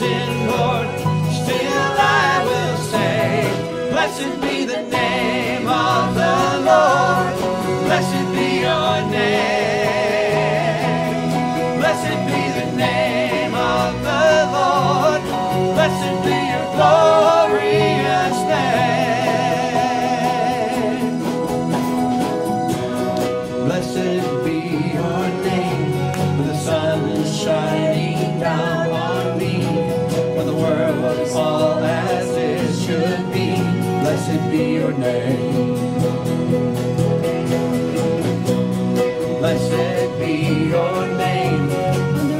risen Lord, still I will say, blessed be the name of the Lord, blessed be your name, blessed be the name of the Lord, blessed be your glorious name, blessed be your name, when the sun is shining down. All as it should be, blessed be your name. Blessed be your name,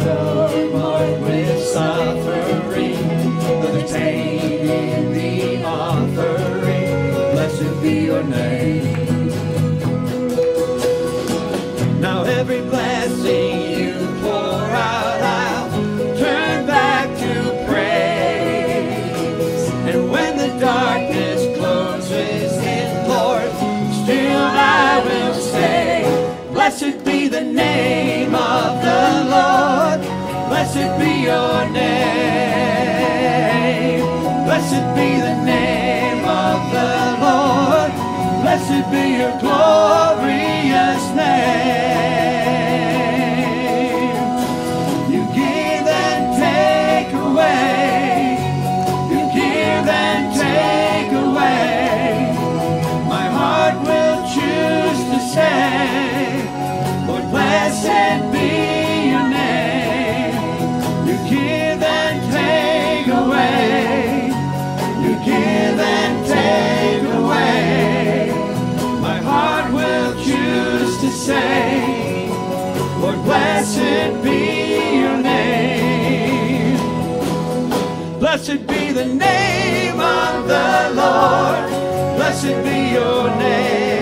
though marked with suffering, though the pain in the offering, blessed be your name. Now every blessing you pour out, darkness closes in, Lord, still I will say, blessed be the name of the Lord, blessed be your name, blessed be the name of the Lord, blessed be your glorious name. You give and take away, Lord, blessed be your name. You give and take away, you give and take away, my heart will choose to say, Lord, blessed be your name. Blessed be the name of the Lord, blessed be your name.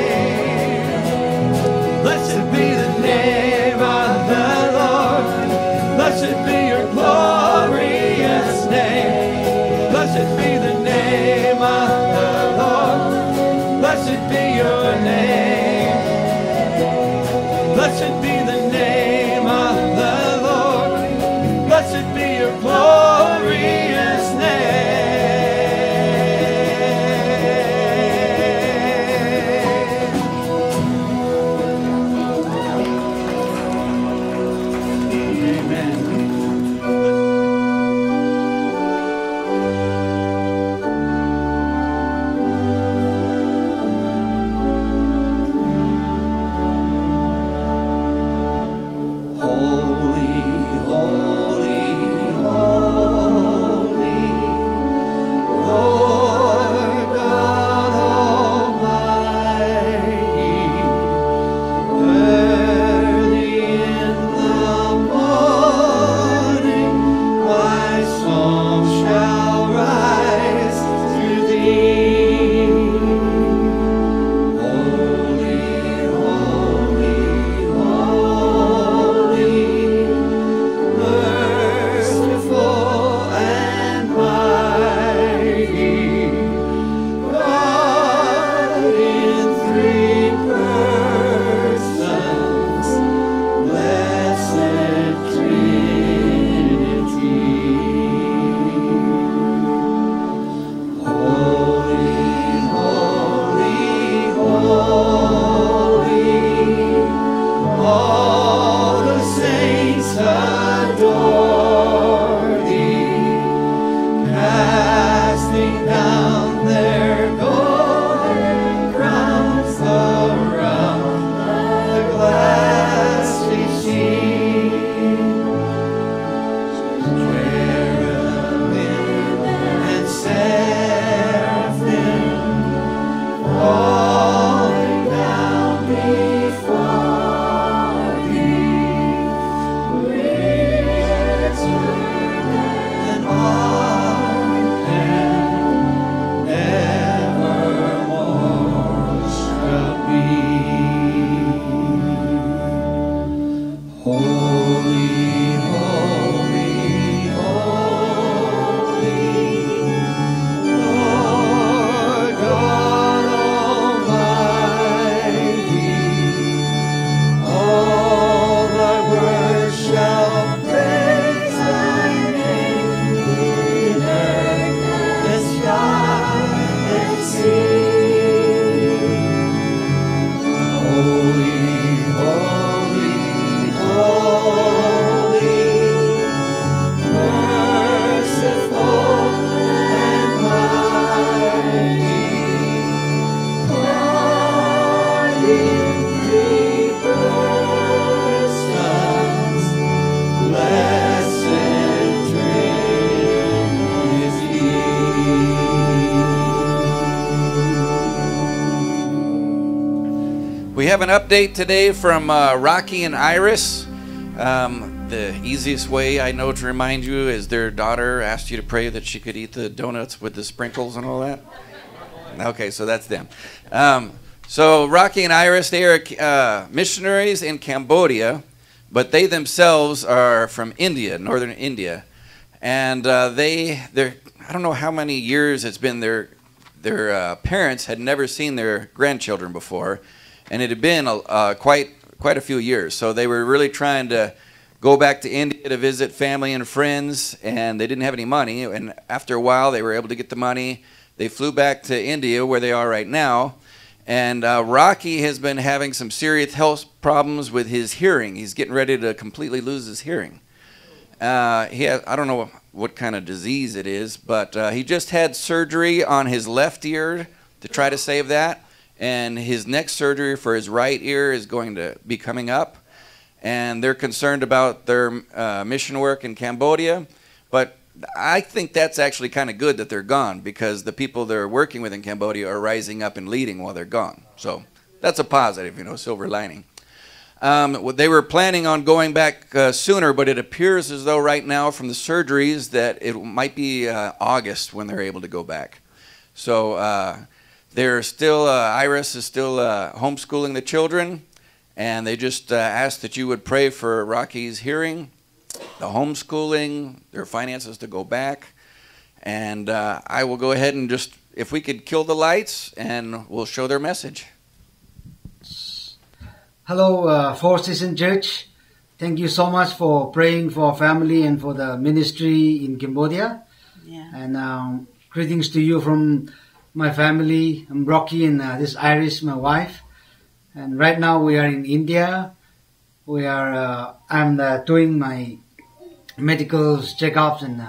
Blessed be the name of the Lord, blessed be your glorious name, blessed be the name of the Lord, blessed be your name, blessed be the name of the Lord, blessed be your glorious name. have an update today from Rocky and Iris. The easiest way I know to remind you is their daughter asked you to pray that she could eat the donuts with the sprinkles and all that. Okay, so that's them. So Rocky and Iris, they are missionaries in Cambodia, but they themselves are from India, northern India. And they're, I don't know how many years it's been, their parents had never seen their grandchildren before, and it had been quite a few years. So they were really trying to go back to India to visit family and friends, and they didn't have any money. And after a while, they were able to get the money. They flew back to India, where they are right now. And Rocky has been having some serious health problems with his hearing. He's getting ready to completely lose his hearing. I don't know what kind of disease it is, but he just had surgery on his left ear to try to save that. And his next surgery for his right ear is going to be coming up. And they're concerned about their mission work in Cambodia. But I think that's actually kind of good that they're gone, because the people they're working with in Cambodia are rising up and leading while they're gone. So that's a positive, you know, silver lining. They were planning on going back sooner, but it appears as though right now from the surgeries that it might be August when they're able to go back. So they're still, Iris is still homeschooling the children. And they just asked that you would pray for Rocky's hearing, the homeschooling, their finances to go back. And I will go ahead and just, if we could kill the lights, and we'll show their message. Hello, Four Seasons Church. Thank you so much for praying for our family and for the ministry in Cambodia. Yeah. And greetings to you from my family. I'm Rocky, and this is Iris, my wife. And right now we are in India. We are I'm doing my medical checkups, and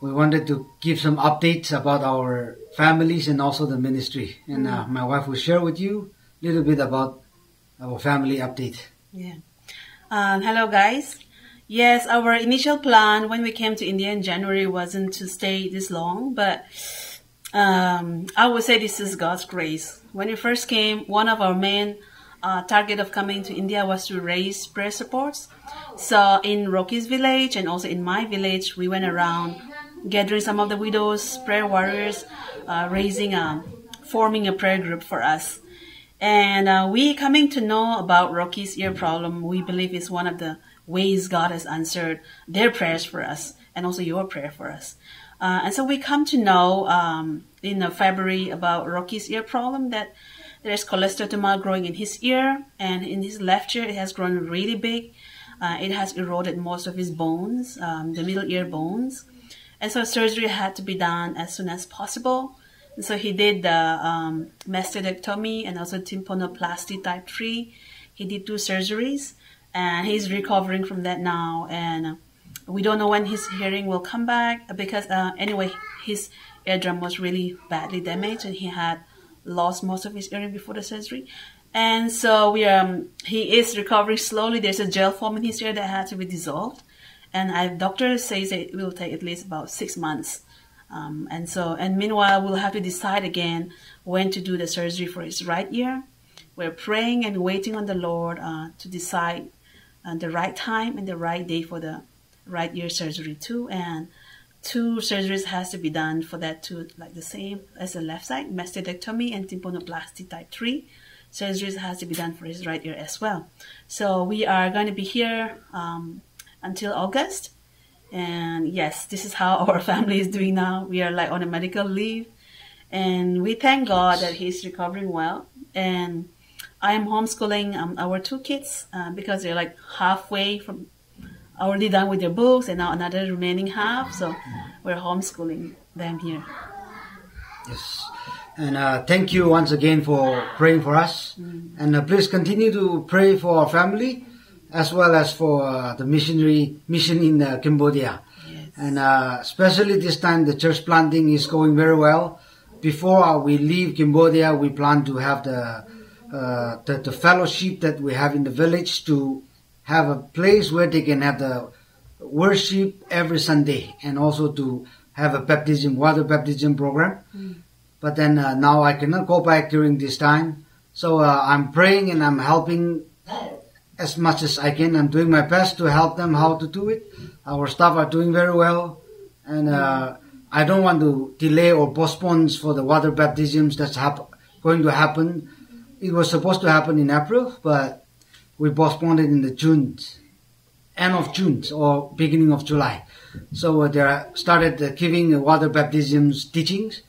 we wanted to give some updates about our families and also the ministry. And my wife will share with you a little bit about our family update. Yeah. Hello, guys. Yes, our initial plan when we came to India in January wasn't to stay this long, but I would say this is God's grace. When we first came, one of our main target of coming to India was to raise prayer supports. So in Rocky's village and also in my village, we went around gathering some of the widows, prayer warriors, forming a prayer group for us. And we coming to know about Rocky's ear problem, we believe is one of the ways God has answered their prayers for us and also your prayer for us. And so we come to know in February about Rocky's ear problem, that there's cholestyramine growing in his ear, and in his left ear it has grown really big. It has eroded most of his bones, the middle ear bones. And so surgery had to be done as soon as possible. And so he did the mastectomy and also tympanoplasty type 3. He did 2 surgeries, and he's recovering from that now. And we don't know when his hearing will come back, because anyway, his eardrum was really badly damaged, and he had lost most of his hearing before the surgery. And so we he is recovering slowly. There's a gel form in his ear that had to be dissolved, and our doctor says it will take at least about 6 months. And meanwhile, we'll have to decide again when to do the surgery for his right ear. We're praying and waiting on the Lord to decide the right time and the right day for the right ear surgery too. And 2 surgeries has to be done for that too, like the same as the left side, mastectomy and tympanoplasty type 3. Surgeries has to be done for his right ear as well. So we are going to be here until August. And yes, this is how our family is doing now. We are like on a medical leave, and we thank God that he's recovering well. And I am homeschooling our 2 kids because they're like halfway from already done with their books, and now another remaining half, so we're homeschooling them here. Yes, and thank you once again for praying for us. And please continue to pray for our family as well as for the missionary mission in Cambodia. Yes. And especially this time, the church planting is going very well. Before we leave Cambodia, we plan to have the fellowship that we have in the village to have a place where they can have the worship every Sunday, and also to have a baptism, water baptism program. But then now I cannot go back during this time. So I'm praying and I'm helping as much as I can. I'm doing my best to help them how to do it. Our staff are doing very well. And I don't want to delay or postpone for the water baptisms that's going to happen. It was supposed to happen in April, but we postponed it in the June, end of June or beginning of July. So they started giving water baptisms teachings.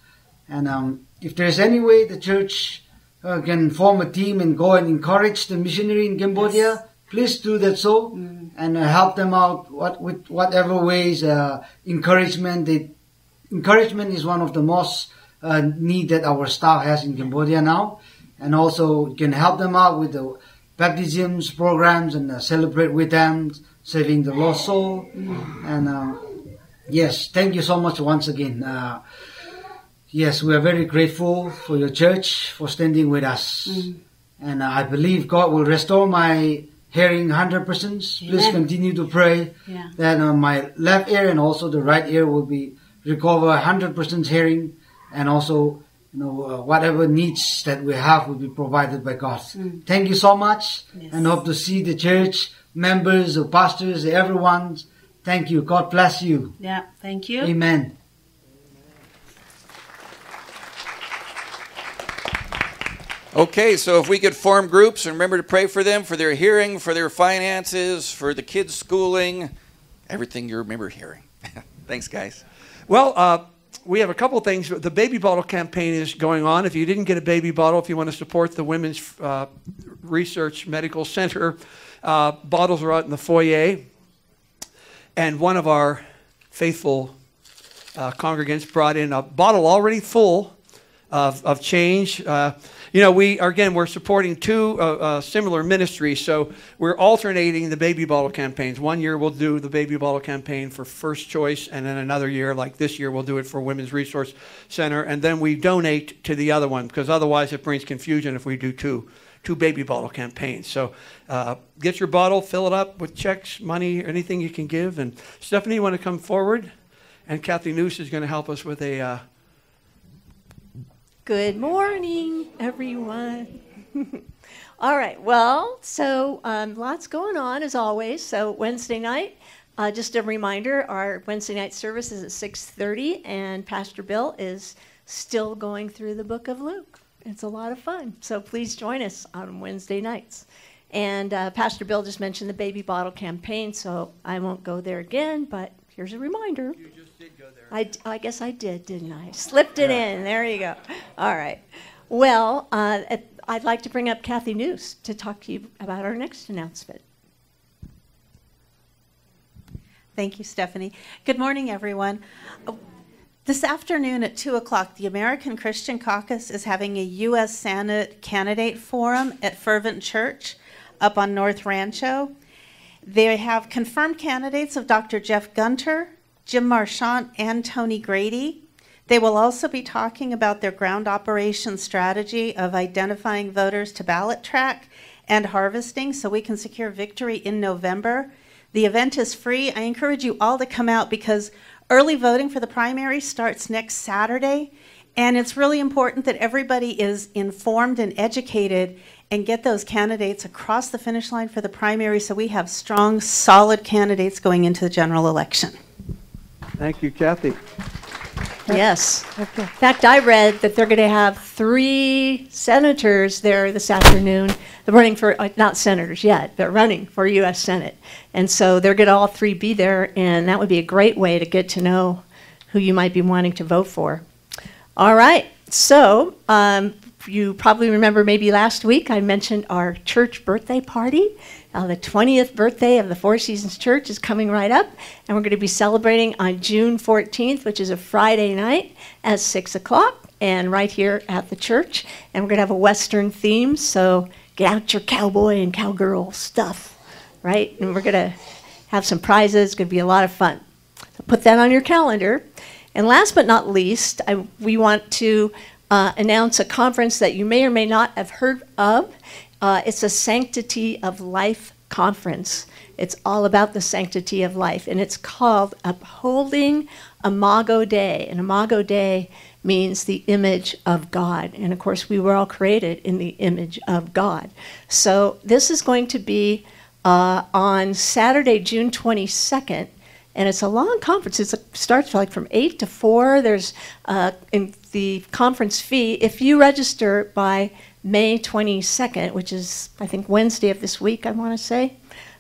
And if there's any way the church can form a team and go and encourage the missionary in Cambodia, yes, please do that so, and help them out with whatever ways. Encouragement. Encouragement is one of the most need that our staff has in Cambodia now, and also you can help them out with the baptisms programs and celebrate with them, saving the lost soul. And yes, thank you so much once again. Yes, we are very grateful for your church for standing with us. And I believe God will restore my hearing 100%. Please continue to pray that my left ear and also the right ear will be recover 100% hearing, and also whatever needs that we have will be provided by God. Thank you so much, and hope to see the church members, the pastors, everyone. Thank you. God bless you. Yeah, thank you. Amen. Okay, so if we could form groups and remember to pray for them, for their hearing, for their finances, for the kids' schooling, everything you remember hearing. Thanks, guys. Well, we have a couple things. The baby bottle campaign is going on. If you didn't get a baby bottle, if you want to support the Women's Research Medical Center, bottles are out in the foyer. And one of our faithful congregants brought in a bottle already full of change. We're supporting two similar ministries, so we're alternating the baby bottle campaigns. One year we'll do the baby bottle campaign for First Choice, and then another year, like this year, we'll do it for Women's Resource Center, and then we donate to the other one, because otherwise it brings confusion if we do two baby bottle campaigns. So get your bottle, fill it up with checks, money, anything you can give. And Stephanie, you want to come forward? And Kathy Noose is going to help us with a... Good morning, everyone. All right, well, so lots going on as always. So Wednesday night, just a reminder, our Wednesday night service is at 6:30, and Pastor Bill is still going through the Book of Luke. It's a lot of fun, so please join us on Wednesday nights. And Pastor Bill just mentioned the baby bottle campaign, so I won't go there again, but here's a reminder. You just did go there. I guess I did, didn't I? Slipped it in. There you go. All right. Well, I'd like to bring up Kathy Noose to talk to you about our next announcement. Thank you, Stephanie. Good morning, everyone. This afternoon at 2 o'clock, the American Christian Caucus is having a U.S. Senate candidate forum at Fervent Church up on North Rancho. They have confirmed candidates of Dr. Jeff Gunter, Jim Marchant, and Tony Grady. They will also be talking about their ground operation strategy of identifying voters to ballot track and harvesting so we can secure victory in November. The event is free. I encourage you all to come out because early voting for the primary starts next Saturday, and it's really important that everybody is informed and educated and get those candidates across the finish line for the primary so we have strong, solid candidates going into the general election. Thank you, Kathy. Yes. Okay. In fact, I read that they're going to have 3 senators there this afternoon. They're running for, not senators yet, but running for U.S. Senate. And so they're going to all 3 be there, and that would be a great way to get to know who you might be wanting to vote for. All right. So... you probably remember maybe last week I mentioned our church birthday party. The 20th birthday of the Four Seasons Church is coming right up, and we're going to be celebrating on June 14th, which is a Friday night at 6 o'clock, and right here at the church. And we're going to have a Western theme, so get out your cowboy and cowgirl stuff, right? And we're going to have some prizes. It's going to be a lot of fun. So put that on your calendar. And last but not least, we want to... announce a conference that you may or may not have heard of. It's a Sanctity of Life conference. It's all about the sanctity of life, and it's called Upholding Imago Dei. And Imago Dei means the image of God. And of course, we were all created in the image of God. So this is going to be on Saturday, June 22nd. And it's a long conference. It starts like from 8 to 4. There's in the conference fee. If you register by May 22nd, which is, I think, Wednesday of this week, I want to say,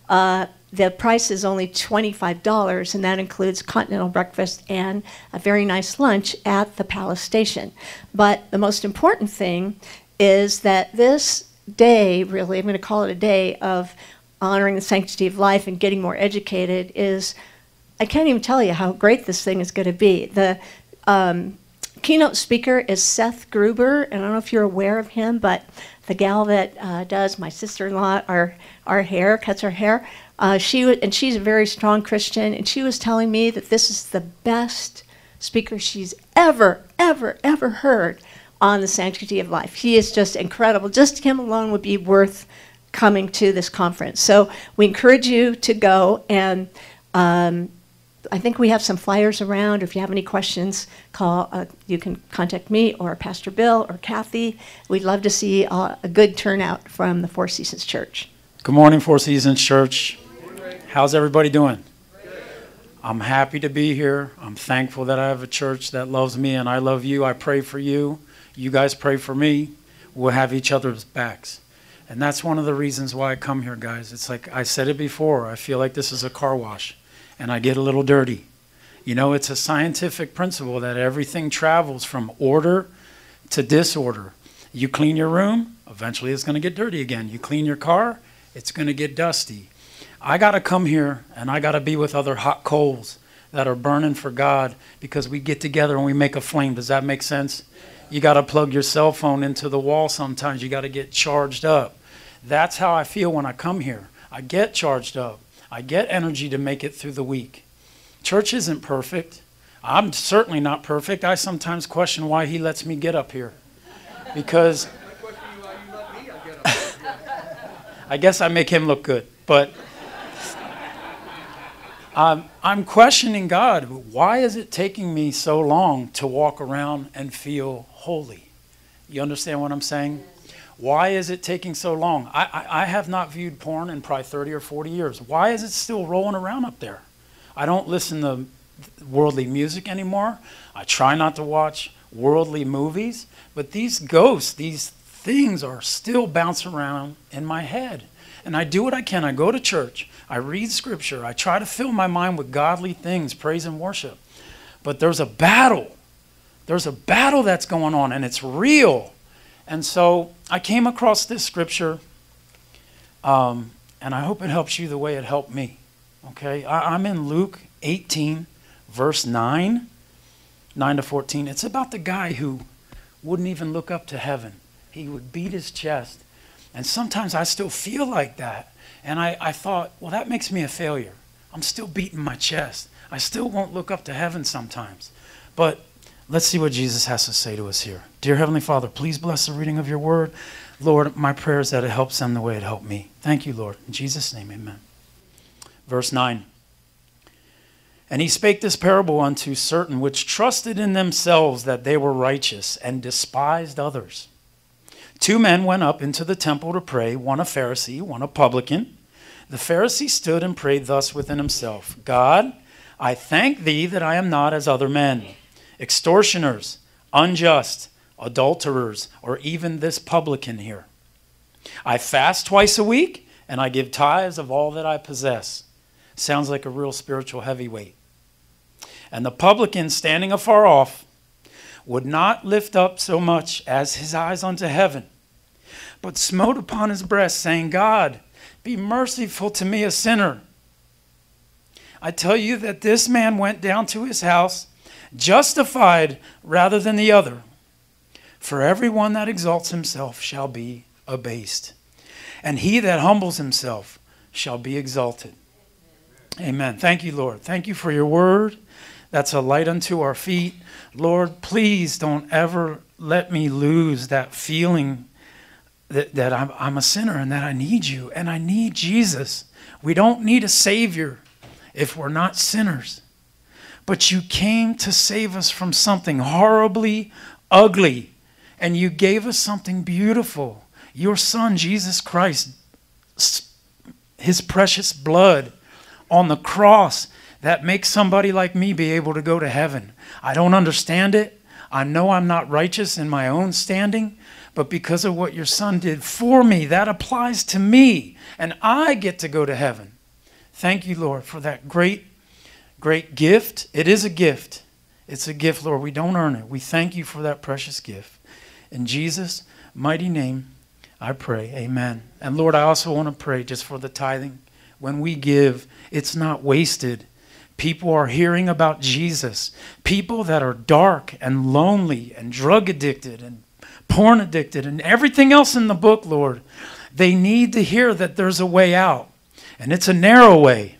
the price is only $25, and that includes continental breakfast and a very nice lunch at the Palace Station. But the most important thing is that this day, really, I'm going to call it a day of honoring the sanctity of life and getting more educated, is I can't even tell you how great this thing is going to be. The keynote speaker is Seth Gruber, and I don't know if you're aware of him, but the gal that does my sister-in-law, our hair, cuts her hair, she's a very strong Christian, and she was telling me that this is the best speaker she's ever heard on the sanctity of life. He is just incredible. Just him alone would be worth coming to this conference. So we encourage you to go, and I think we have some flyers around. If you have any questions, call. You can contact me or Pastor Bill or Kathy. We'd love to see a good turnout from the Four Seasons Church. Good morning, Four Seasons Church. How's everybody doing? I'm happy to be here. I'm thankful that I have a church that loves me and I love you. I pray for you. You guys pray for me. We'll have each other's backs. And that's one of the reasons why I come here, guys. It's like I said it before. I feel like this is a car wash and I get a little dirty. You know, it's a scientific principle that everything travels from order to disorder. You clean your room, eventually it's going to get dirty again. You clean your car, it's going to get dusty. I got to come here and I got to be with other hot coals that are burning for God because we get together and we make a flame. Does that make sense? You got to plug your cell phone into the wall sometimes. You got to get charged up. That's how I feel when I come here. I get charged up. I get energy to make it through the week. Church isn't perfect. I'm certainly not perfect. I sometimes question why he lets me get up here because I guess I make him look good, but I'm questioning God. Why is it taking me so long to walk around and feel holy? You understand what I'm saying? Why is it taking so long? I have not viewed porn in probably 30 or 40 years. Why is it still rolling around up there? I don't listen to worldly music anymore. I try not to watch worldly movies, but these ghosts, these things are still bouncing around in my head. And I do what I can. I go to church. I read scripture. I try to fill my mind with godly things, praise and worship. But there's a battle. There's a battle that's going on, and it's real. And so I came across this scripture, and I hope it helps you the way it helped me. Okay, I'm in Luke 18, verse 9, 9 to 14. It's about the guy who wouldn't even look up to heaven. He would beat his chest. And sometimes I still feel like that. And I thought, well, that makes me a failure. I'm still beating my chest. I still won't look up to heaven sometimes. But let's see what Jesus has to say to us here. Dear Heavenly Father, please bless the reading of your word. Lord, my prayer is that it helps them the way it helped me. Thank you, Lord. In Jesus' name, amen. Verse 9. And he spake this parable unto certain which trusted in themselves that they were righteous and despised others. Two men went up into the temple to pray, one a Pharisee, one a publican. The Pharisee stood and prayed thus within himself, God, I thank thee that I am not as other men, extortioners, unjust, adulterers, or even this publican here. I fast twice a week, and I give tithes of all that I possess. Sounds like a real spiritual heavyweight. And the publican, standing afar off, would not lift up so much as his eyes unto heaven, but smote upon his breast, saying, God, be merciful to me, a sinner. I tell you that this man went down to his house justified rather than the other. For everyone that exalts himself shall be abased, and he that humbles himself shall be exalted. Amen. Thank you, Lord. Thank you for your word. That's a light unto our feet. Lord, please don't ever let me lose that feeling that I'm a sinner and that I need you and I need Jesus. We don't need a savior if we're not sinners. but you came to save us from something horribly ugly, and you gave us something beautiful. Your Son, Jesus Christ, his precious blood on the cross that makes somebody like me be able to go to heaven. I don't understand it. I know I'm not righteous in my own standing, but because of what your Son did for me, that applies to me, and I get to go to heaven. Thank you, Lord, for that great, great gift. It is a gift. It's a gift, Lord. We don't earn it. We thank you for that precious gift. In Jesus' mighty name, I pray. Amen. And Lord, I also want to pray just for the tithing. When we give, it's not wasted. People are hearing about Jesus. People that are dark and lonely and drug addicted and porn addicted and everything else in the book, Lord, they need to hear that there's a way out. And it's a narrow way.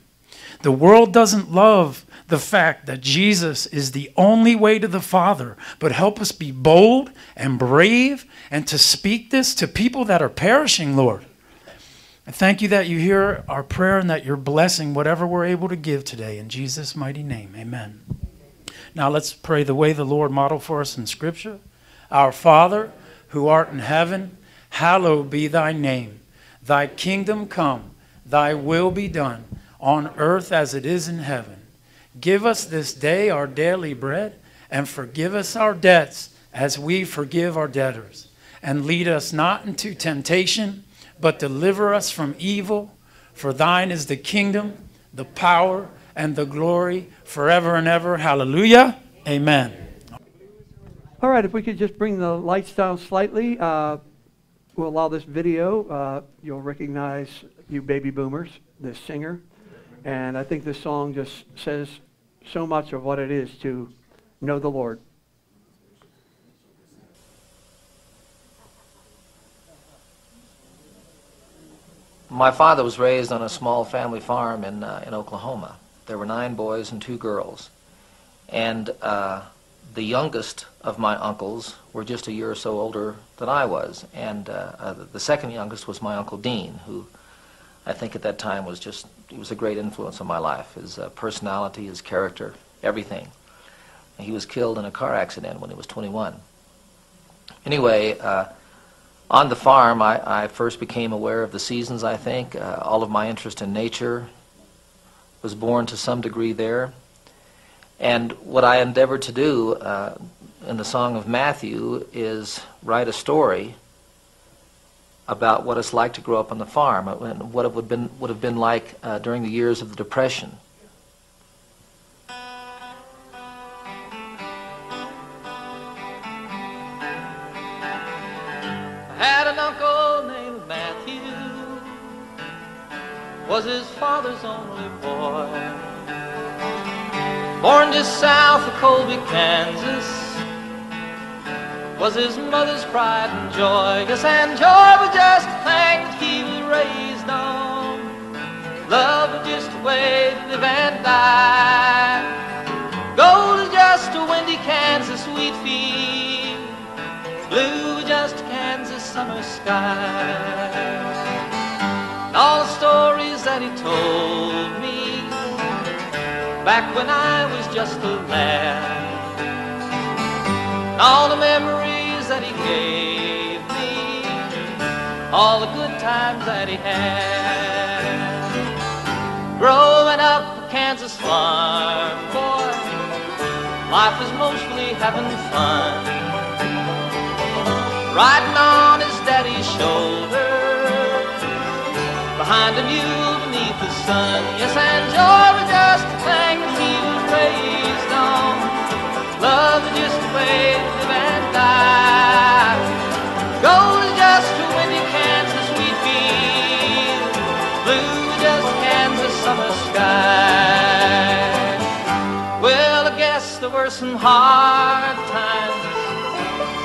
The world doesn't love the fact that Jesus is the only way to the Father, but help us be bold and brave and to speak this to people that are perishing, Lord. I thank you that you hear our prayer and that you're blessing whatever we're able to give today. In Jesus' mighty name, amen. Now let's pray the way the Lord modeled for us in Scripture. Our Father, who art in heaven, hallowed be thy name. Thy kingdom come, thy will be done, on earth as it is in heaven. Give us this day our daily bread, and forgive us our debts as we forgive our debtors. And lead us not into temptation, but deliver us from evil. For thine is the kingdom, the power, and the glory forever and ever. Hallelujah. Amen. All right, if we could just bring the lights down slightly. We'll allow this video. You'll recognize, you baby boomers, this singer. And I think this song just says so much of what it is to know the Lord. My father was raised on a small family farm in Oklahoma. There were 9 boys and 2 girls. And the youngest of my uncles were just a year or so older than I was. And the second youngest was my Uncle Dean, who I think at that time was just, he was a great influence on my life. His personality, his character, everything. He was killed in a car accident when he was 21. Anyway, on the farm, I first became aware of the seasons, I think. All of my interest in nature was born to some degree there. And what I endeavored to do in the Song of Matthew is write a story about what it's like to grow up on the farm and what it would have been like during the years of the Depression. I had an uncle named Matthew, was his father's only boy. Born just south of Colby, Kansas, was his mother's pride and joy. Yes, and joy was just the thing that he was raised on. Love was just a way to live and die. Gold is just a windy Kansas wheat field. Blue was just a Kansas summer sky. And all the stories that he told me back when I was just a lad, all the memories that he gave me, all the good times that he had. Growing up a Kansas farm boy, life was mostly having fun. Riding on his daddy's shoulder, behind a mule beneath the sun. Yes, and joy was just the thing that he was raised on. Love is just a way to live and die. Gold is just a windy Kansas wheat field. Blue is just a Kansas summer sky. Well, I guess there were some hard times,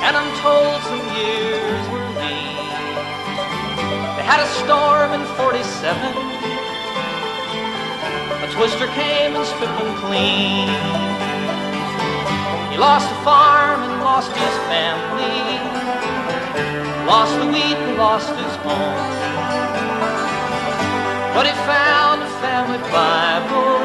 and I'm told some years were lean. They had a storm in 47, a twister came and stripped them clean. He lost a farm and lost his family, lost the wheat and lost his home. But he found a family Bible,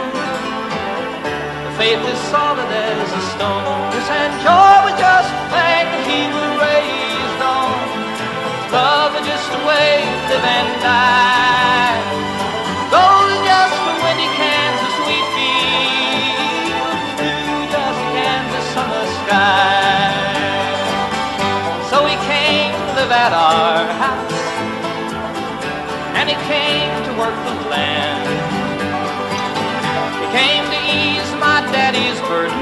the faith is solid as a stone. And joy was just a flag that he was raised on. Love is just a way to live and die. Gold is just for windy Kansas wheat fields, blue just Kansas summer skies. So he came to live at our house, and he came to work the land. He came to ease my daddy's burden,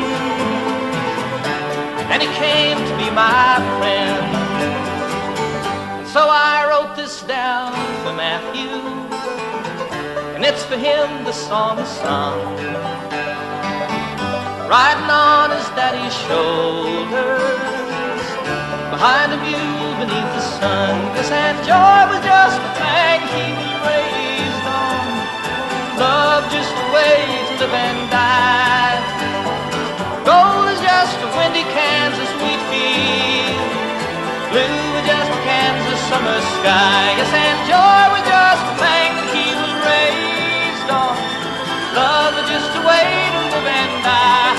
and he came to be my friend. So I wrote this down for Matthew, and it's for him the song is sung, riding on his daddy's shoulders, behind a view beneath the sun. Cause that joy was just a flag he was raised on, love just a way to live and die. Gold is just a windy Kansas wheat field, blue is just a Kansas summer sky. Yes, and joy was just a thing that he was raised on, love is just a way to live and die.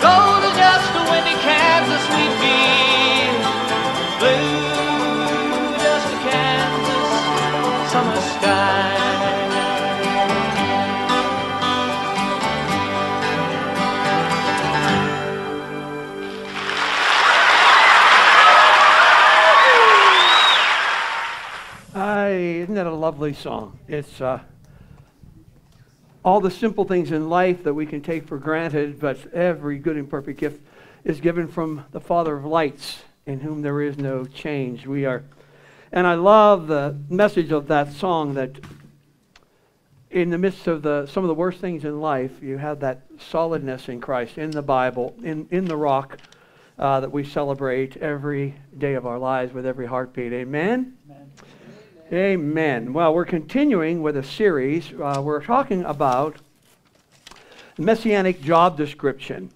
Gold is just a windy Kansas wheat field, blue is just a Kansas summer sky. Isn't that a lovely song? It's all the simple things in life that we can take for granted, but every good and perfect gift is given from the Father of lights, in whom there is no change. And I love the message of that song, that in the midst of some of the worst things in life, you have that solidness in Christ, in the Bible, in the rock that we celebrate every day of our lives with every heartbeat. Amen? Amen. Amen. Well, we're continuing with a series. We're talking about messianic job description.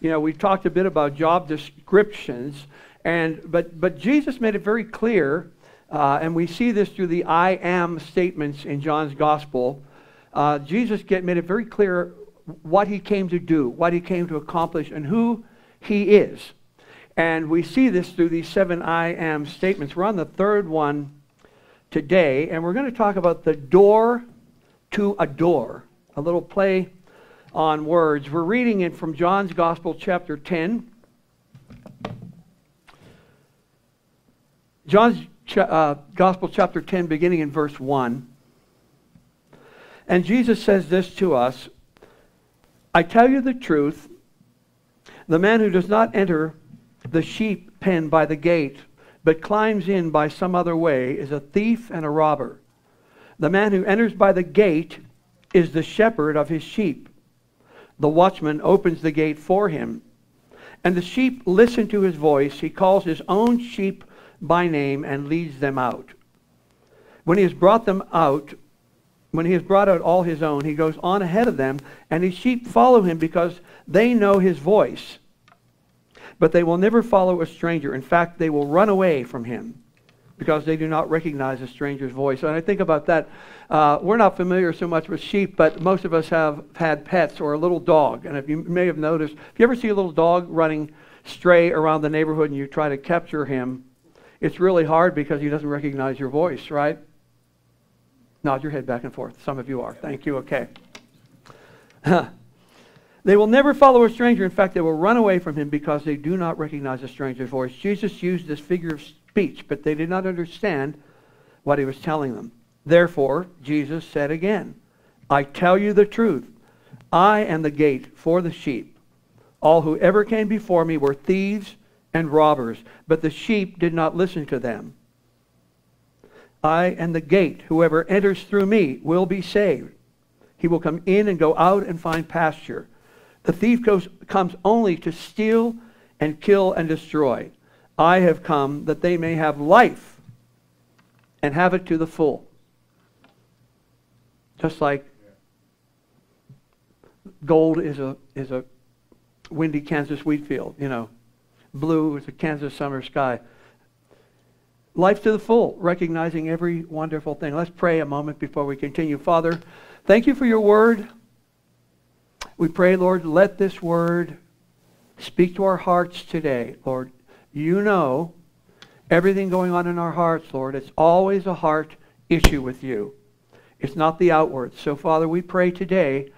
You know, we've talked a bit about job descriptions, but Jesus made it very clear, and we see this through the I am statements in John's Gospel. Jesus made it very clear what he came to do, what he came to accomplish, and who he is. And we see this through these 7 I am statements. We're on the 3rd one today, and we're going to talk about the door to adore, a little play on words. We're reading it from John's Gospel, chapter 10. John's Gospel, chapter 10, beginning in verse 1. And Jesus says this to us, "I tell you the truth, the man who does not enter the sheep pen by the gate, but climbs in by some other way, is a thief and a robber. The man who enters by the gate is the shepherd of his sheep. The watchman opens the gate for him, and the sheep listen to his voice. He calls his own sheep by name and leads them out. When he has brought out all his own, he goes on ahead of them, and his sheep follow him because they know his voice. But they will never follow a stranger. In fact, they will run away from him because they do not recognize a stranger's voice." And I think about that. We're not familiar so much with sheep, but most of us have had pets or a little dog. And if you may have noticed, if you ever see a little dog running stray around the neighborhood and you try to capture him, it's really hard because he doesn't recognize your voice, right? Nod your head back and forth. Some of you are. Thank you. Okay. They will never follow a stranger. In fact, they will run away from him because they do not recognize a stranger's voice. Jesus used this figure of speech, but they did not understand what he was telling them. Therefore, Jesus said again, "I tell you the truth. I am the gate for the sheep. All who ever came before me were thieves and robbers, but the sheep did not listen to them. I am the gate. Whoever enters through me will be saved. He will come in and go out and find pasture. The thief comes only to steal and kill and destroy. I have come that they may have life and have it to the full." Just like gold is a windy Kansas wheat field, you know. Blue is a Kansas summer sky. Life to the full, recognizing every wonderful thing. Let's pray a moment before we continue. Father, thank you for your word. We pray, Lord, let this word speak to our hearts today. Lord, you know everything going on in our hearts, Lord. It's always a heart issue with you. It's not the outward. So, Father, we pray today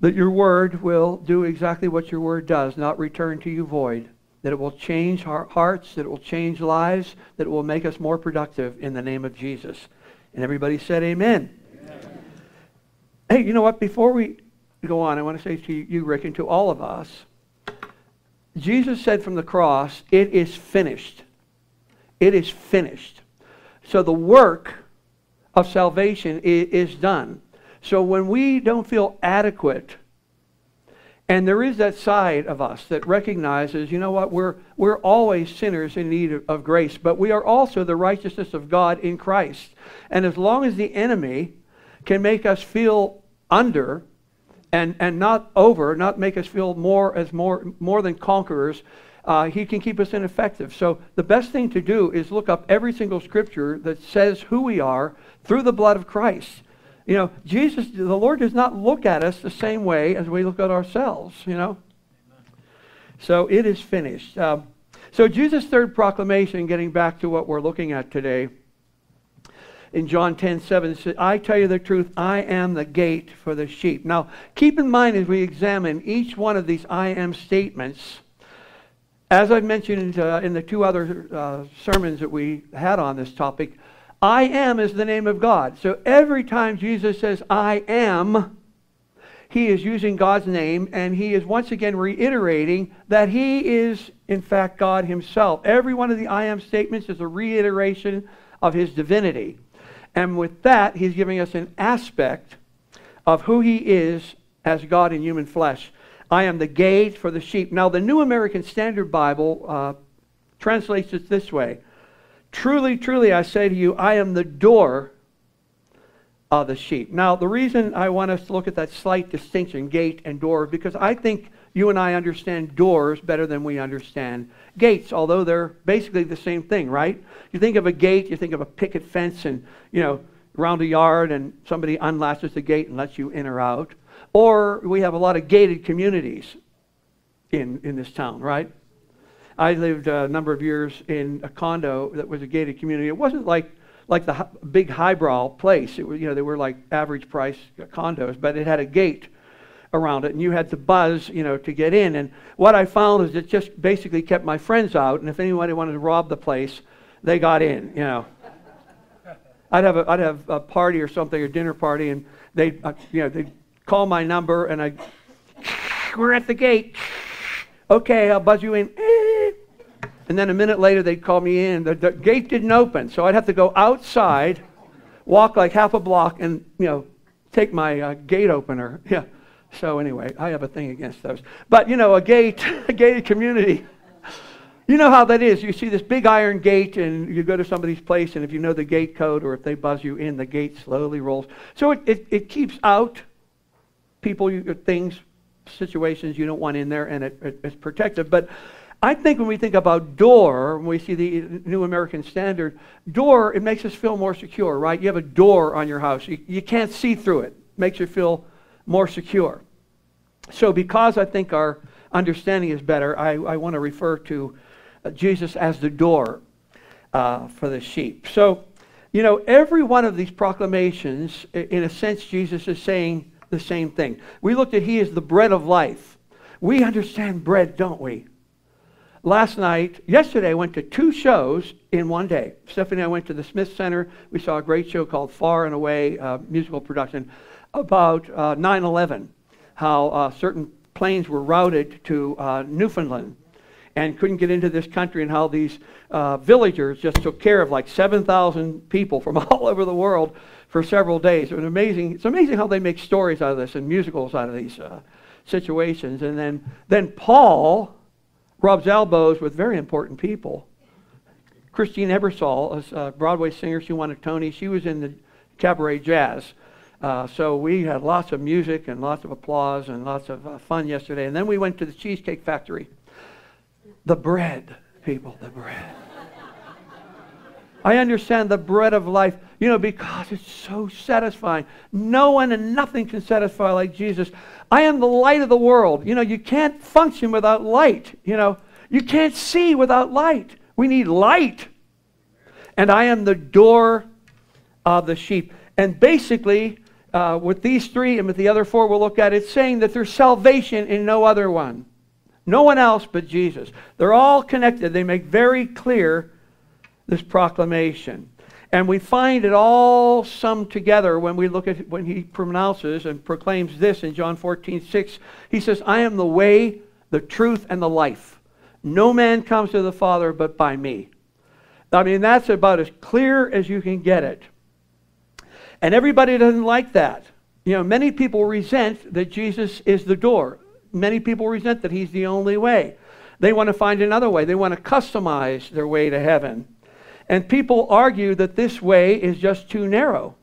that your word will do exactly what your word does, not return to you void, that it will change our hearts, that it will change lives, that it will make us more productive in the name of Jesus. And everybody said amen. Amen. Hey, you know what? Before we go on, I want to say to you, Rick, and to all of us, Jesus said from the cross, it is finished. It is finished. So the work of salvation is done. So when we don't feel adequate, and there is that side of us that recognizes, you know what, we're always sinners in need of grace, but we are also the righteousness of God in Christ. And as long as the enemy can make us feel under and not over, not make us feel more than conquerors, he can keep us ineffective. So the best thing to do is look up every single scripture that says who we are through the blood of Christ. You know, Jesus, the Lord does not look at us the same way as we look at ourselves, you know. Amen. So it is finished. So Jesus' third proclamation, getting back to what we're looking at today, in John 10:7, it says, I tell you the truth, I am the gate for the sheep. Now, keep in mind as we examine each one of these I am statements, as I've mentioned in the two other sermons that we had on this topic, I am is the name of God. So every time Jesus says, I am, he is using God's name, and he is once again reiterating that he is, in fact, God himself. Every one of the I am statements is a reiteration of his divinity. And with that, he's giving us an aspect of who he is as God in human flesh. I am the gate for the sheep. Now, the New American Standard Bible translates it this way. Truly, truly, I say to you, I am the door of the sheep. Now, the reason I want us to look at that slight distinction, gate and door, because I think you and I understand doors better than we understand gates, although they're basically the same thing, right? You think of a gate, you think of a picket fence and, you know, around a yard and somebody unlatches the gate and lets you in or out. Or we have a lot of gated communities in this town, right? I lived a number of years in a condo that was a gated community. It wasn't like the big highbrow place. It was, you know, they were like average price condos, but it had a gate around it, and you had to buzz, you know, to get in. And what I found is it just basically kept my friends out, and if anybody wanted to rob the place, they got in, you know. I'd have a party or something, a dinner party, and they'd, you know, they'd call my number, and I'd, we're at the gate. Okay, I'll buzz you in. And then a minute later, they'd call me in. The gate didn't open, so I'd have to go outside, walk like half a block, and, you know, take my gate opener. Yeah. So anyway, I have a thing against those. But, you know, a gated community. You know how that is. You see this big iron gate, and you go to somebody's place, and if you know the gate code or if they buzz you in, the gate slowly rolls. So it keeps out people, things, situations you don't want in there, and it's protective. But I think when we think about door, when we see the New American Standard, door, it makes us feel more secure, right? You have a door on your house. You can't see through it. It makes you feel more secure. So because I think our understanding is better, I want to refer to Jesus as the door for the sheep. So, you know, every one of these proclamations, in a sense, Jesus is saying the same thing. We looked at he is the bread of life. We understand bread, don't we? Yesterday I went to two shows in one day. Stephanie and I went to the Smith Center. We saw a great show called Far and Away, musical production, about 9/11, how certain planes were routed to Newfoundland and couldn't get into this country, and how these villagers just took care of like 7,000 people from all over the world for several days. It was amazing. It's amazing how they make stories out of this and musicals out of these situations. And then Paul rubs elbows with very important people. Christine Ebersole, a Broadway singer, she won a Tony. She was in the cabaret jazz. So we had lots of music and lots of applause and lots of fun yesterday. And then we went to the Cheesecake Factory. The bread, people, the bread. I understand the bread of life, you know, because it's so satisfying. No one and nothing can satisfy like Jesus. I am the light of the world. You know, you can't function without light. You know, you can't see without light. We need light. And I am the door of the sheep. And basically, with these three and with the other four we'll look at, it's saying that there's salvation in no other one. No one else but Jesus. They're all connected. They make very clear this proclamation. And we find it all summed together when we look at when he pronounces and proclaims this in John 14:6. He says, I am the way, the truth, and the life. No man comes to the Father but by me. I mean, that's about as clear as you can get it. And everybody doesn't like that. You know, many people resent that Jesus is the door. Many people resent that he's the only way. They want to find another way. They want to customize their way to heaven. And people argue that this way is just too narrow.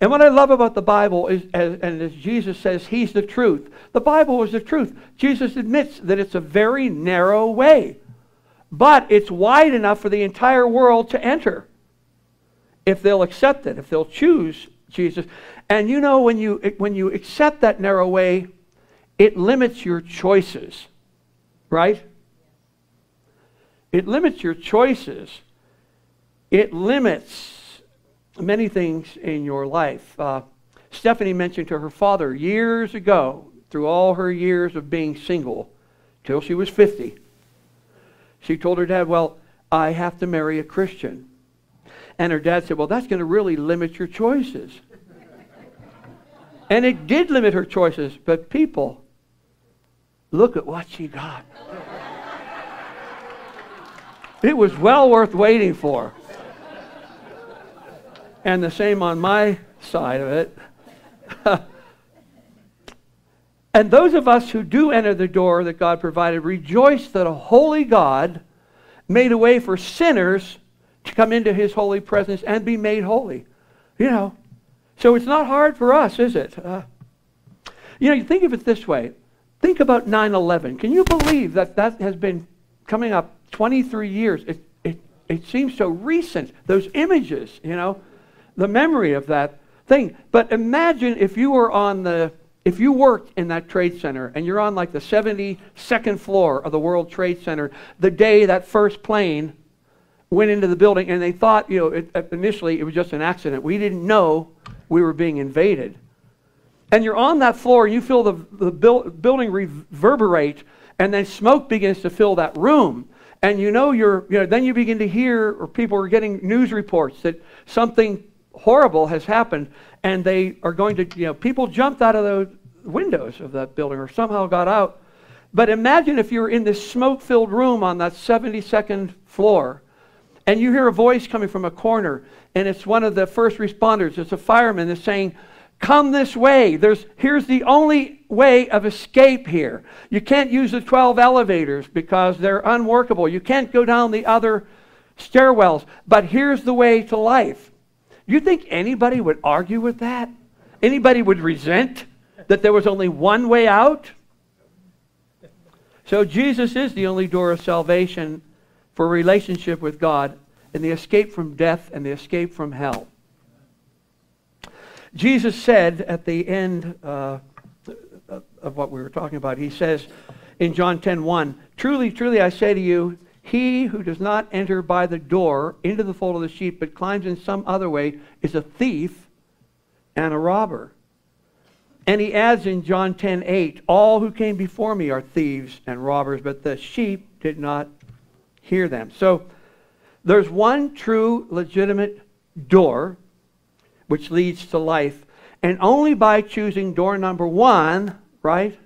And what I love about the Bible is, as Jesus says, he's the truth. The Bible is the truth. Jesus admits that it's a very narrow way. But it's wide enough for the entire world to enter. If they'll accept it, if they'll choose Jesus. And you know, when you accept that narrow way, it limits your choices, right? It limits your choices. It limits many things in your life. Stephanie mentioned to her father years ago, through all her years of being single, till she was 50, she told her dad, well, I have to marry a Christian. And her dad said, well, that's going to really limit your choices. And it did limit her choices, but people, look at what she got. It was well worth waiting for. And the same on my side of it. And those of us who do enter the door that God provided rejoice that a holy God made a way for sinners to come into his holy presence and be made holy. You know, so it's not hard for us, is it? You know, you think of it this way. Think about 9/11. Can you believe that that has been coming up 23 years? It seems so recent, those images, you know, the memory of that thing. But imagine if you were if you worked in that trade center and you're on like the 72nd floor of the World Trade Center the day that first plane went into the building, and they thought, you know, initially it was just an accident. We didn't know we were being invaded. And you're on that floor, and you feel the building reverberate, and then smoke begins to fill that room. And you know, then you begin to hear, or people are getting news reports that something horrible has happened, and they are going to, you know, people jumped out of the windows of that building or somehow got out. But imagine if you're in this smoke-filled room on that 72nd floor, and you hear a voice coming from a corner, and it's one of the first responders. It's a fireman that's saying, come this way. Here's the only way of escape here. You can't use the 12 elevators because they're unworkable. You can't go down the other stairwells, but here's the way to life. Do you think anybody would argue with that? Anybody would resent that there was only one way out? So Jesus is the only door of salvation for relationship with God and the escape from death and the escape from hell. Jesus said at the end of what we were talking about, he says in John 10:1, truly, truly, I say to you, he who does not enter by the door into the fold of the sheep but climbs in some other way is a thief and a robber. And he adds in John 10:8, all who came before me are thieves and robbers, but the sheep did not hear them. So there's one true, legitimate door which leads to life, and only by choosing door number one, right,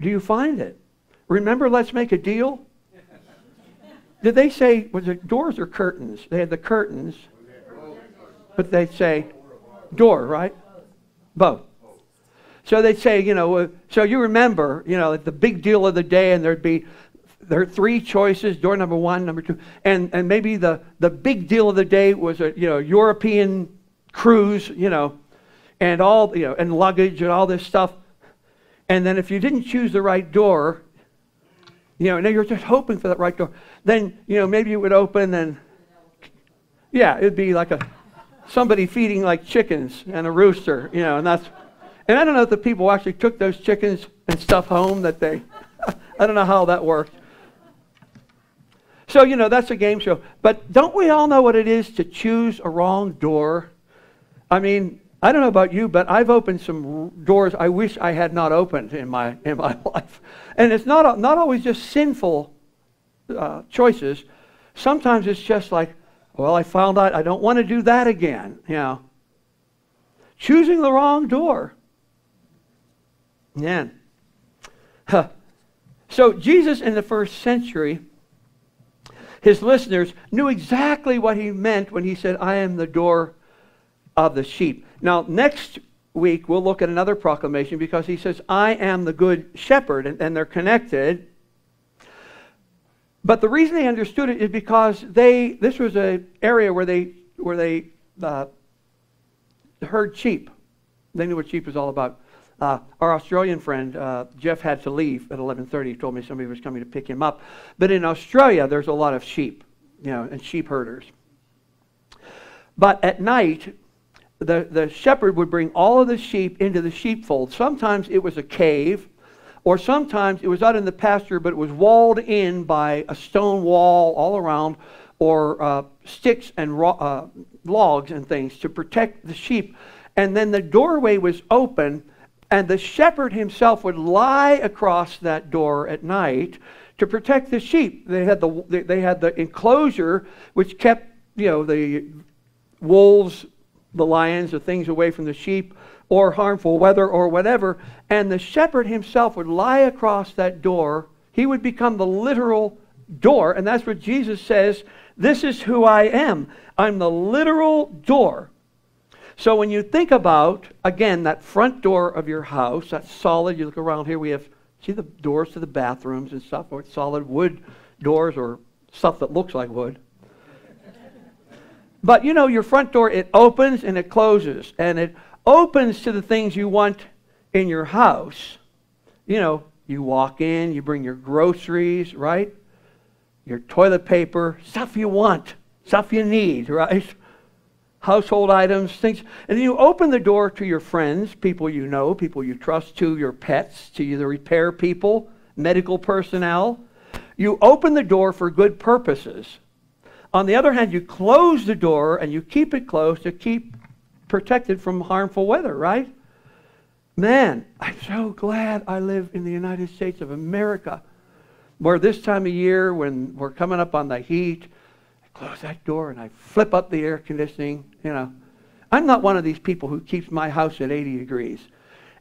do you find it. Remember, let's make a deal? Did they say, was it doors or curtains? They had the curtains, but they'd say door, right? Both. So they'd say, you know, so you remember, you know, the big deal of the day, and there are three choices, door number one, number two, and maybe the big deal of the day was a, you know, European cruise, you know, and all, you know, and luggage and all this stuff. And then if you didn't choose the right door, you know, and you're just hoping for that right door, then, you know, maybe it would open and Yeah, it'd be like somebody feeding like chickens and a rooster, you know, and I don't know if the people actually took those chickens and stuff home that they, I don't know how that worked. So, you know, that's a game show. But don't we all know what it is to choose a wrong door? I mean, I don't know about you, but I've opened some doors I wish I had not opened in my life. And it's not always just sinful choices. Sometimes it's just like, well, I found out I don't want to do that again. You know, choosing the wrong door. Man. Huh. So Jesus in the first century, his listeners knew exactly what he meant when he said, I am the door of the sheep. Now, next week, we'll look at another proclamation because he says, I am the good shepherd, and they're connected. But the reason they understood it is because this was an area where they heard sheep. They knew what sheep was all about. Our Australian friend, Jeff, had to leave at 11:30. He told me somebody was coming to pick him up. But in Australia, there's a lot of sheep, you know, and sheep herders. But at night, the shepherd would bring all of the sheep into the sheepfold. Sometimes it was a cave, or sometimes it was out in the pasture, but it was walled in by a stone wall all around, or sticks and logs and things to protect the sheep. And then the doorway was open, and the shepherd himself would lie across that door at night to protect the sheep. They had the enclosure, which kept, you know, the wolves, the lions, the things away from the sheep, or harmful weather or whatever, and the shepherd himself would lie across that door. He would become the literal door, and that's what Jesus says, this is who I am. I'm the literal door. So when you think about, again, that front door of your house, that's solid. You look around here, we have, see the doors to the bathrooms and stuff, or solid wood doors or stuff that looks like wood. But, you know, your front door, it opens and it closes. And it opens to the things you want in your house. You know, you walk in, you bring your groceries, right? Your toilet paper, stuff you want, stuff you need, right? Household items, things. And then you open the door to your friends, people you know, people you trust, to your pets, to the repair people, medical personnel. You open the door for good purposes. On the other hand, you close the door and you keep it closed to keep protected from harmful weather, right? Man, I'm so glad I live in the United States of America, where this time of year, when we're coming up on the heat, I close that door and I flip up the air conditioning, you know. I'm not one of these people who keeps my house at 80 degrees.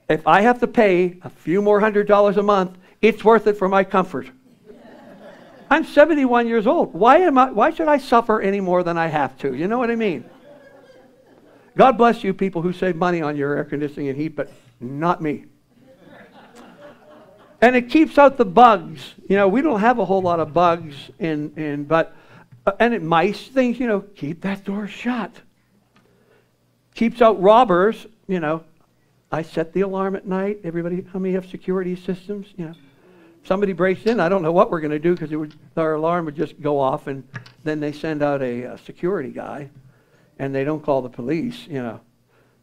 If I have to pay a few more $100 a month, it's worth it for my comfort. I'm 71 years old. Why should I suffer any more than I have to? You know what I mean? God bless you people who save money on your air conditioning and heat, but not me. And it keeps out the bugs. You know, we don't have a whole lot of bugs and mice, things, you know, keep that door shut. Keeps out robbers, you know. I set the alarm at night. Everybody, how many have security systems, you know? Somebody breaks in, I don't know what we're going to do because our alarm would just go off, and then they send out a security guy, and they don't call the police, you know.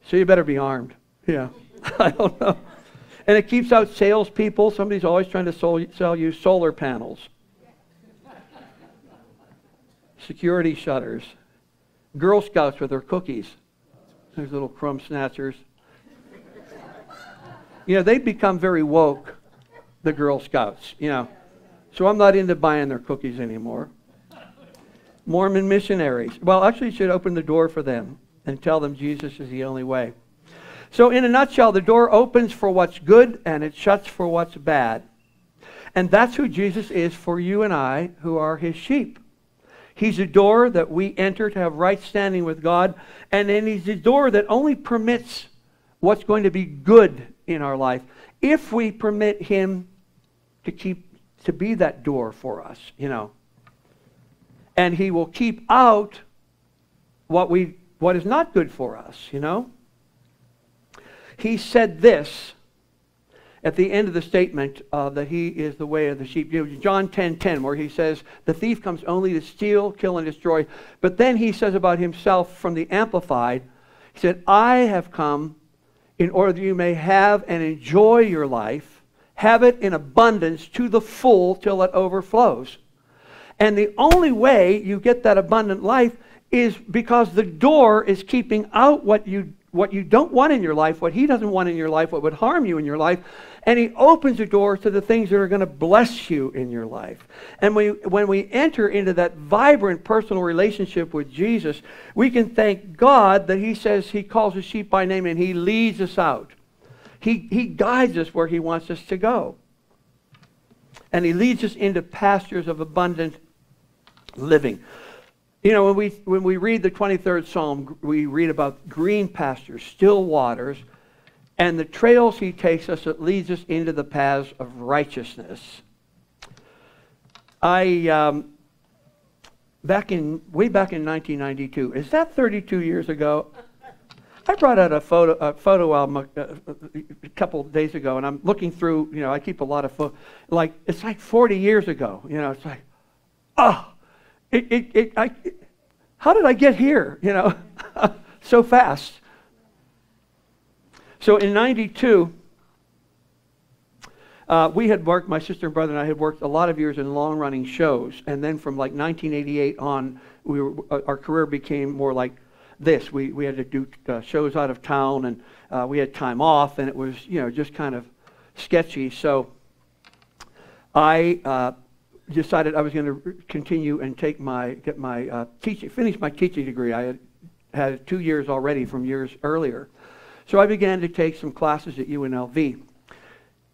So you better be armed, you know. I don't know. And it keeps out salespeople. Somebody's always trying to sell you solar panels, security shutters, Girl Scouts with their cookies. There's little crumb snatchers. You know, they've become very woke, the Girl Scouts, you know. So I'm not into buying their cookies anymore. Mormon missionaries. Well, actually, you should open the door for them and tell them Jesus is the only way. So in a nutshell, the door opens for what's good and it shuts for what's bad. And that's who Jesus is for you and I who are his sheep. He's a door that we enter to have right standing with God. And then he's a door that only permits what's going to be good in our life, if we permit him to be that door for us, you know. And he will keep out what is not good for us, you know. He said this, at the end of the statement that he is the way of the sheep. John 10:10, where he says, the thief comes only to steal, kill, and destroy. But then he says about himself from the Amplified, he said, I have come in order that you may have and enjoy your life, have it in abundance to the full till it overflows. And the only way you get that abundant life is because the door is keeping out what you don't want in your life, what he doesn't want in your life, what would harm you in your life, and he opens the door to the things that are going to bless you in your life. And when we enter into that vibrant personal relationship with Jesus, we can thank God that he says he calls his sheep by name and he leads us out. He guides us where he wants us to go. And he leads us into pastures of abundant living. You know, when we read the 23rd Psalm, we read about green pastures, still waters, and the trails he takes us that leads us into the paths of righteousness. Way back in 1992, is that 32 years ago? I brought out a photo album a couple of days ago, and I'm looking through. You know, I keep a lot of it's like 40 years ago. You know, it's like, oh. How did I get here, you know, so fast? So in 92, my sister and brother and I had worked a lot of years in long-running shows, and then from like 1988 on, our career became more like this. We had to do shows out of town, and we had time off, and it was, you know, just kind of sketchy. So I decided I was going to continue and finish my teaching degree. I had 2 years already from years earlier. So I began to take some classes at UNLV.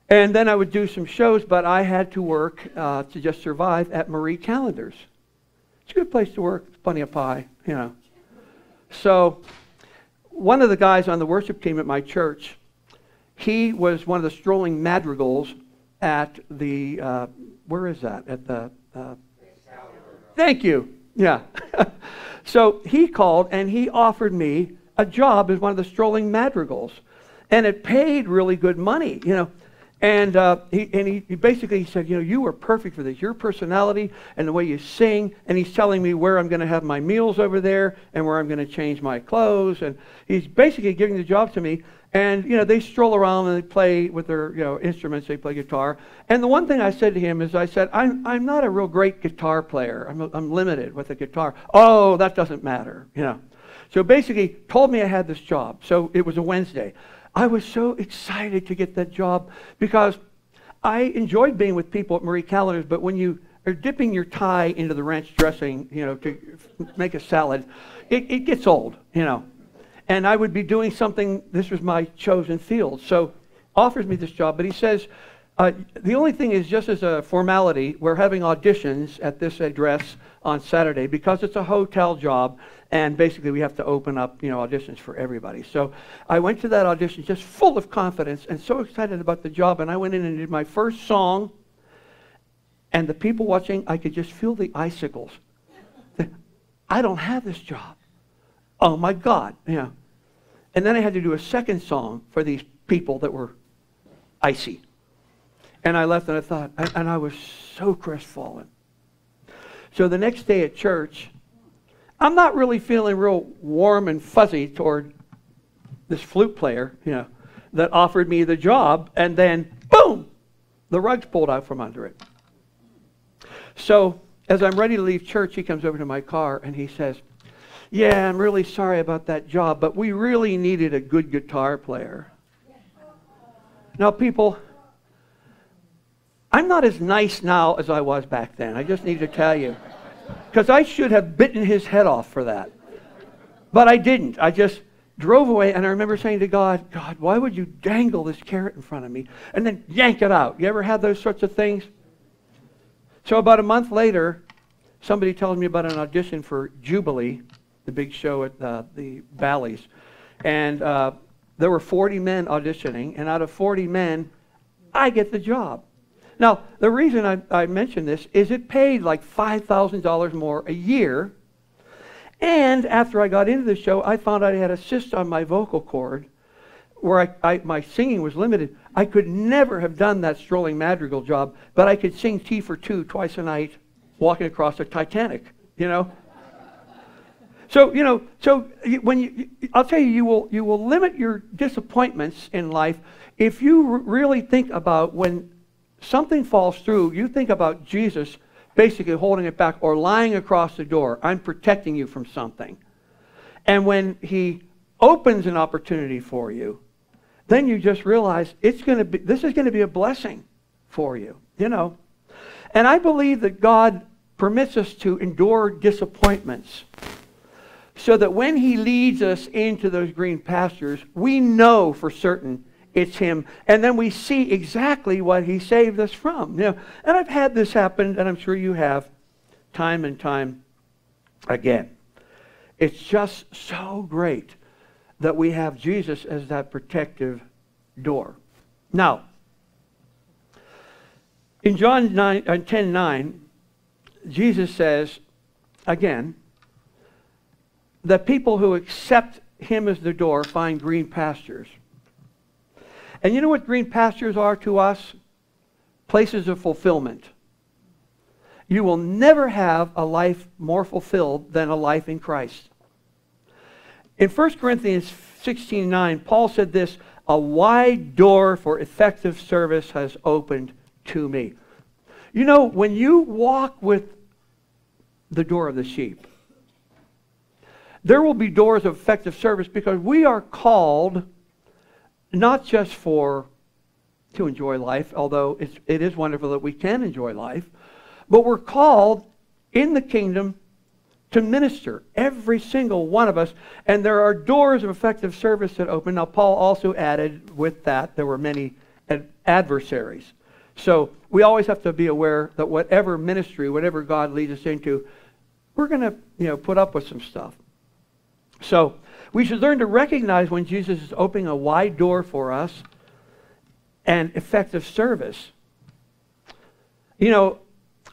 And then I would do some shows, but I had to work to just survive at Marie Callender's. It's a good place to work, plenty of pie, you know. So one of the guys on the worship team at my church, he was one of the strolling madrigals at the where is that? At the thank you. Yeah. So he called and he offered me a job as one of the strolling madrigals, and it paid really good money, you know. And he basically said, you know, you were perfect for this. Your personality and the way you sing. And he's telling me where I'm going to have my meals over there and where I'm going to change my clothes. And he's basically giving the job to me. And, you know, they stroll around and they play with their, you know, instruments. They play guitar. And the one thing I said to him is I said, I'm not a real great guitar player. I'm limited with a guitar. Oh, that doesn't matter, you know. So basically told me I had this job. So it was a Wednesday. I was so excited to get that job because I enjoyed being with people at Marie Callender's, but when you are dipping your tie into the ranch dressing, you know, to make a salad, it gets old, you know. And I would be doing something, this was my chosen field. So offers me this job, but he says, the only thing is just as a formality, we're having auditions at this address on Saturday because it's a hotel job and basically we have to open up, you know, auditions for everybody. So I went to that audition just full of confidence and so excited about the job, and I went in and did my first song, and the people watching, I could just feel the icicles. I don't have this job. Oh my God, yeah. And then I had to do a second song for these people that were icy. And I left and I thought, and I was so crestfallen. So the next day at church, I'm not really feeling real warm and fuzzy toward this flute player, you know, that offered me the job, and then boom, the rug's pulled out from under it. So as I'm ready to leave church, he comes over to my car and he says, yeah, I'm really sorry about that job, but we really needed a good guitar player. Now, people, I'm not as nice now as I was back then. I just need to tell you. Because I should have bitten his head off for that. But I didn't. I just drove away, and I remember saying to God, God, why would you dangle this carrot in front of me and then yank it out? You ever had those sorts of things? So about a month later, somebody tells me about an audition for Jubilee, the big show at the Bally's. And there were 40 men auditioning, and out of 40 men, I get the job. Now, the reason I mention this is it paid like $5,000 more a year. And after I got into the show, I found out I had a cyst on my vocal cord, where my singing was limited, I could never have done that strolling madrigal job, but I could sing Tea for Two twice a night walking across the Titanic, you know? So, you know, so when you, I'll tell you, you will limit your disappointments in life if you really think about when something falls through, you think about Jesus basically holding it back or lying across the door. I'm protecting you from something. And when he opens an opportunity for you, then you just realize it's going to be, this is going to be a blessing for you, you know. And I believe that God permits us to endure disappointments so that when he leads us into those green pastures, we know for certain it's him. And then we see exactly what he saved us from. You know, and I've had this happen, and I'm sure you have, time and time again. It's just so great that we have Jesus as that protective door. Now, in John 10:9, Jesus says, again, that people who accept him as the door find green pastures. And you know what green pastures are to us? Places of fulfillment. You will never have a life more fulfilled than a life in Christ. In 1 Corinthians 16:9, Paul said this, "A wide door for effective service has opened to me." You know, when you walk with the door of the sheep, there will be doors of effective service, because we are called not just to enjoy life, although it is wonderful that we can enjoy life, but we're called in the kingdom to minister, every single one of us, and there are doors of effective service that open. Now, Paul also added with that there were many adversaries. So we always have to be aware that whatever ministry, whatever God leads us into, we're going to, you know, put up with some stuff. So we should learn to recognize when Jesus is opening a wide door for us and effective service. You know,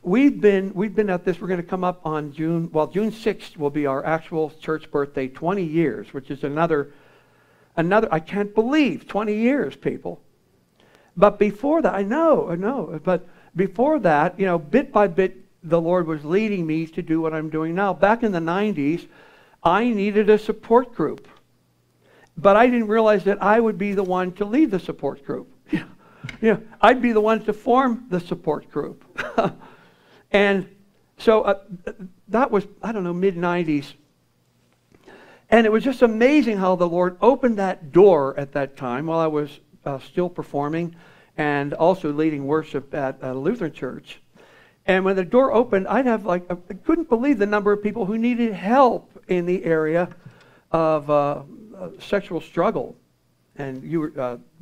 we've been at this. We're going to come up on June 6th will be our actual church birthday, 20 years, which is another, I can't believe 20 years, people. But before that, I know, but before that, you know, bit by bit, the Lord was leading me to do what I'm doing now. Back in the 90s, I needed a support group, but I didn't realize that I would be the one to lead the support group. You know, I'd be the one to form the support group. And so that was, I don't know, mid-90s. And it was just amazing how the Lord opened that door at that time while I was still performing and also leading worship at a Lutheran church. And when the door opened, I'd have like, I couldn't believe the number of people who needed help in the area of sexual struggle. And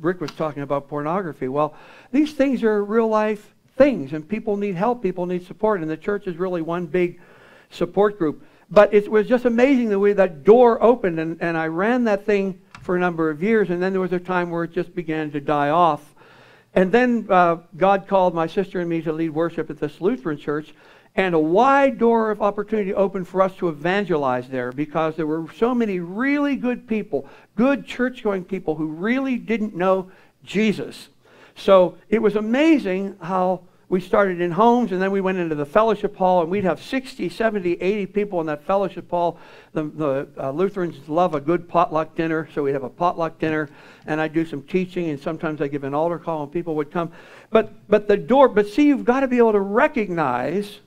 Rick was talking about pornography. Well, these things are real life things, and people need help, people need support, and the church is really one big support group. But it was just amazing the way that door opened, and I ran that thing for a number of years, and then there was a time where it just began to die off. And then God called my sister and me to lead worship at this Lutheran church, and a wide door of opportunity opened for us to evangelize there, because there were so many really good people, good church-going people who really didn't know Jesus. So it was amazing how we started in homes, and then we went into the fellowship hall, and we'd have 60, 70, 80 people in that fellowship hall. The Lutherans love a good potluck dinner, so we'd have a potluck dinner, and I'd do some teaching, and sometimes I'd give an altar call, and people would come. But see, you've got to be able to recognize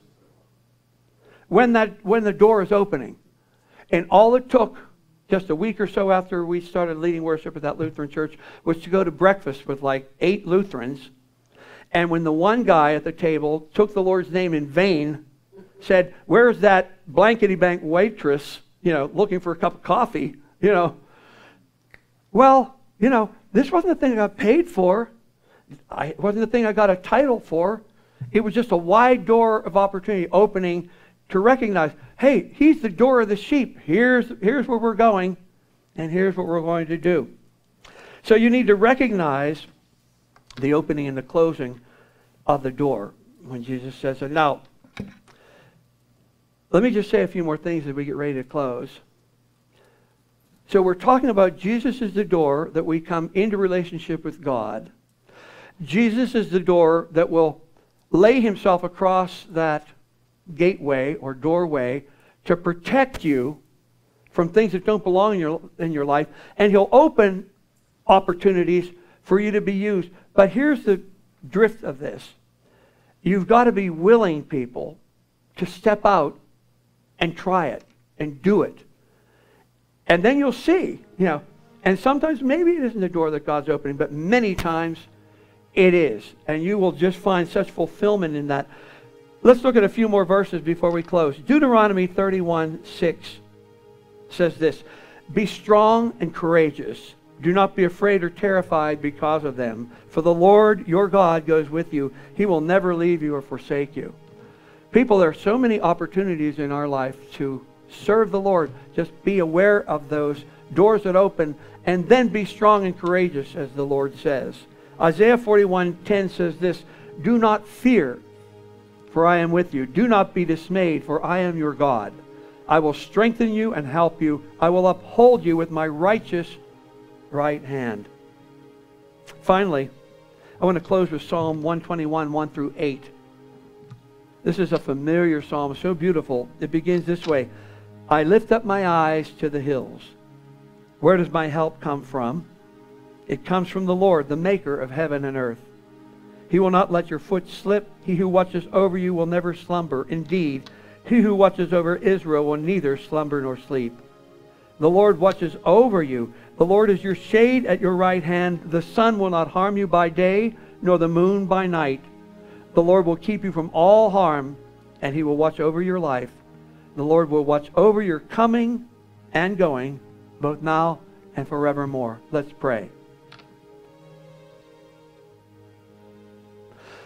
when the door is opening. And all it took, just a week or so after we started leading worship at that Lutheran church, was to go to breakfast with like 8 Lutherans. And when the one guy at the table took the Lord's name in vain, said, "Where's that blankety-blank waitress, you know, looking for a cup of coffee?" You know, well, you know, this wasn't the thing I got paid for. It wasn't the thing I got a title for. It was just a wide door of opportunity opening to recognize, hey, he's the door of the sheep. Here's where we're going, and here's what we're going to do. So you need to recognize the opening and the closing of the door when Jesus says it. Now, let me just say a few more things as we get ready to close. So we're talking about Jesus is the door that we come into relationship with God. Jesus is the door that will lay himself across that gateway or doorway to protect you from things that don't belong in your life. And he'll open opportunities for you to be used. But here's the drift of this. You've got to be willing, people, to step out and try it and do it. And then you'll see, you know, and sometimes maybe it isn't the door that God's opening, but many times it is. And you will just find such fulfillment in that. Let's look at a few more verses before we close. Deuteronomy 31:6 says this, "Be strong and courageous. Do not be afraid or terrified because of them. For the Lord your God goes with you. He will never leave you or forsake you." People, there are so many opportunities in our life to serve the Lord. Just be aware of those doors that open, and then be strong and courageous, as the Lord says. Isaiah 41:10 says this, "Do not fear, for I am with you. Do not be dismayed, for I am your God. I will strengthen you and help you. I will uphold you with my righteous right hand." Finally, I want to close with Psalm 121:1-8. This is a familiar psalm, so beautiful. It begins this way, "I lift up my eyes to the hills. Where does my help come from? It comes from the Lord, the maker of heaven and earth. He will not let your foot slip. He who watches over you will never slumber. Indeed, he who watches over Israel will neither slumber nor sleep. The Lord watches over you. The Lord is your shade at your right hand. The sun will not harm you by day, nor the moon by night. The Lord will keep you from all harm, and he will watch over your life. The Lord will watch over your coming and going, both now and forevermore." Let's pray.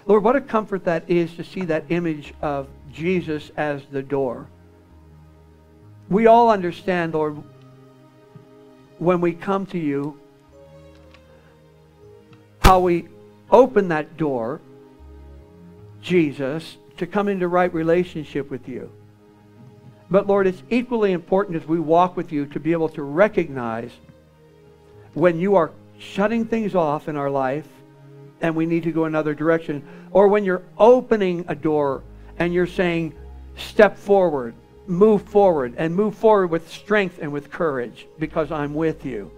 Lord, what a comfort that is to see that image of Jesus as the door. We all understand, Lord, when we come to you, how we open that door, Jesus, to come into right relationship with you. But Lord, it's equally important as we walk with you to be able to recognize when you are shutting things off in our life and we need to go another direction, or when you're opening a door and you're saying, "Step forward, move forward, and move forward with strength and with courage, because I'm with you."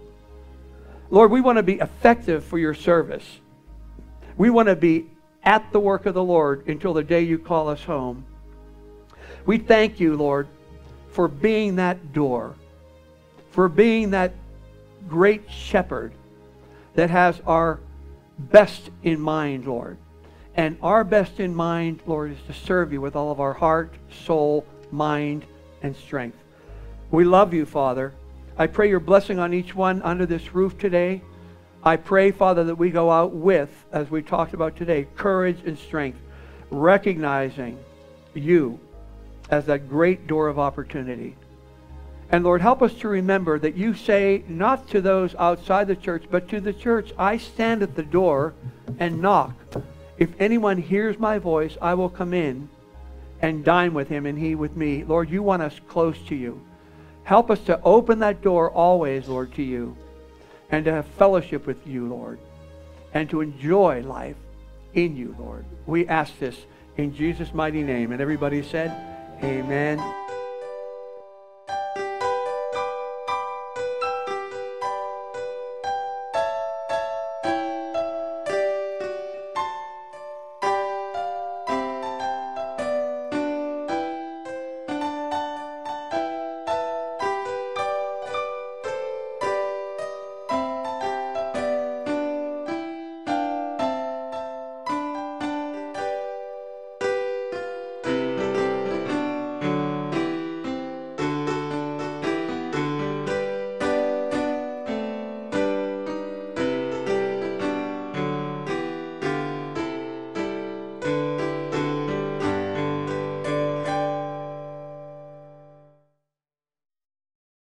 Lord, we want to be effective for your service. We want to be at the work of the Lord until the day you call us home. We thank you, Lord, for being that door, for being that great shepherd that has our best in mind, Lord. And our best in mind, Lord, is to serve you with all of our heart, soul, mind, and strength. We love you, Father. I pray your blessing on each one under this roof today. I pray, Father, that we go out with, as we talked about today, courage and strength, recognizing you as that great door of opportunity. And Lord, help us to remember that you say, not to those outside the church, but to the church, "I stand at the door and knock. If anyone hears my voice, I will come in and dine with him and he with me." Lord, you want us close to you. Help us to open that door always, Lord, to you, and to have fellowship with you, Lord, and to enjoy life in you, Lord. We ask this in Jesus' mighty name. And everybody said, amen.